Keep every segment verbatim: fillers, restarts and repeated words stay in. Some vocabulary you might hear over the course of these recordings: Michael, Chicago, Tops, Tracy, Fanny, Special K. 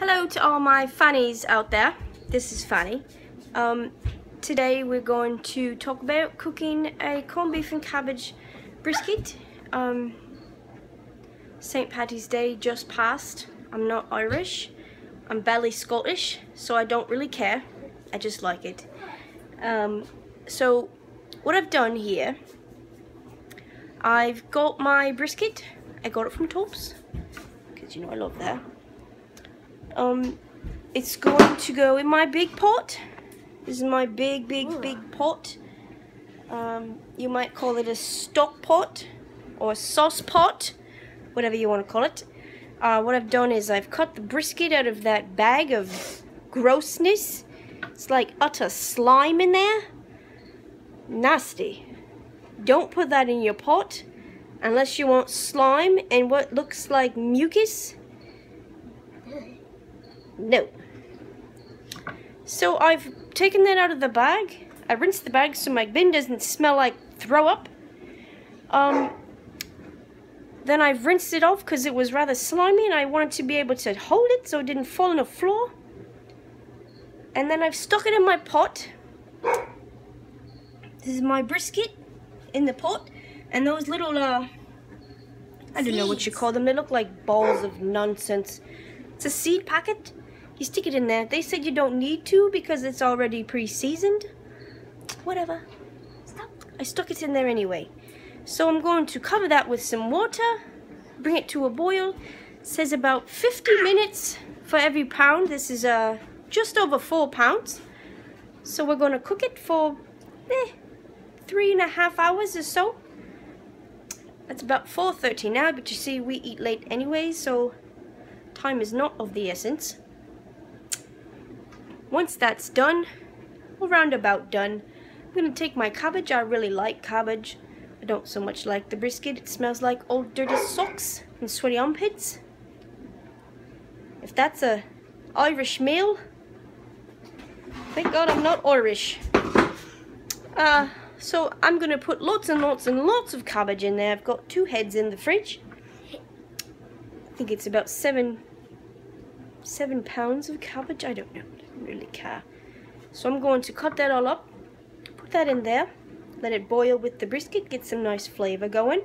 Hello to all my fannies out there. This is Fanny. Um, today we're going to talk about cooking a corned beef and cabbage brisket. Um, Saint Paddy's Day just passed. I'm not Irish. I'm barely Scottish, so I don't really care. I just like it. Um, so what I've done here, I've got my brisket. I got it from Tops, because you know I love that. Um, it's going to go in my big pot. This is my big, big, Ooh. big pot. Um, you might call it a stock pot or a sauce pot, whatever you want to call it. Uh, what I've done is I've cut the brisket out of that bag of grossness. It's like utter slime in there. Nasty. Don't put that in your pot unless you want slime and what looks like mucus. No. So I've taken that out of the bag. I rinsed the bag so my bin doesn't smell like throw up. Um, then I've rinsed it off because it was rather slimy and I wanted to be able to hold it so it didn't fall on the floor. And then I've stuck it in my pot. This is my brisket in the pot. And those little, uh, I don't know what you call them. They look like balls of nonsense. It's a seed packet. You stick it in there. They said you don't need to because it's already pre-seasoned. Whatever. Stop. I stuck it in there anyway. So I'm going to cover that with some water, bring it to a boil. It says about fifty minutes for every pound. This is uh, just over four pounds. So we're going to cook it for eh, three and a half hours or so. That's about four thirty now, but you see we eat late anyway, so time is not of the essence. Once that's done, or roundabout done, I'm going to take my cabbage. I really like cabbage. I don't so much like the brisket. It smells like old dirty socks and sweaty armpits. If that's a Irish meal, thank God I'm not Irish. Uh, so I'm going to put lots and lots and lots of cabbage in there. I've got two heads in the fridge. I think it's about seven seven pounds of cabbage. I don't know, I don't really care. So I'm going to cut that all up, put that in there, let it boil with the brisket, get some nice flavor going.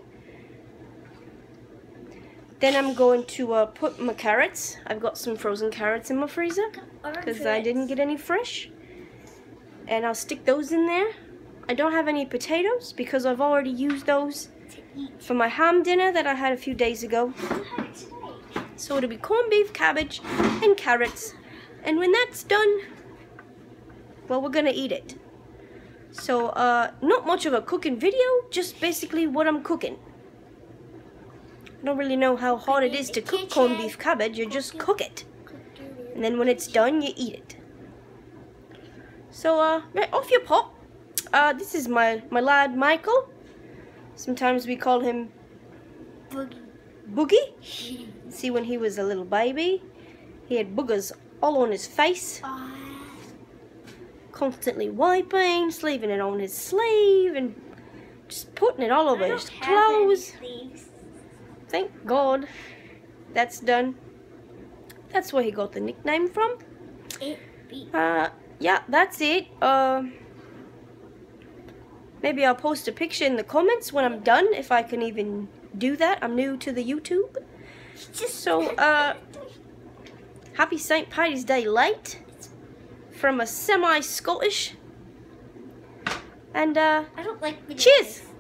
Then I'm going to uh, put my carrots. I've got some frozen carrots in my freezer because I didn't get any fresh, and I'll stick those in there. I don't have any potatoes because I've already used those for my ham dinner that I had a few days ago. So it'll be corned beef, cabbage, and carrots. And when that's done, well, we're gonna eat it. So, uh, not much of a cooking video, just basically what I'm cooking. I don't really know how hard it is to cook corned beef cabbage, you just cook it. And then when it's done, you eat it. So, uh, right off your pot, uh, this is my, my lad, Michael. Sometimes we call him Boogie. Boogie? See, when he was a little baby, he had boogers all on his face. Constantly wiping, leaving it on his sleeve, and just putting it all over I his clothes. Thank God that's done. That's where he got the nickname from. Uh, yeah, that's it. Uh, maybe I'll post a picture in the comments when I'm done, if I can even do that. I'm new to the YouTube. So, uh, happy Saint Paddy's Day late from a semi-Scottish, and uh, I don't like cheers!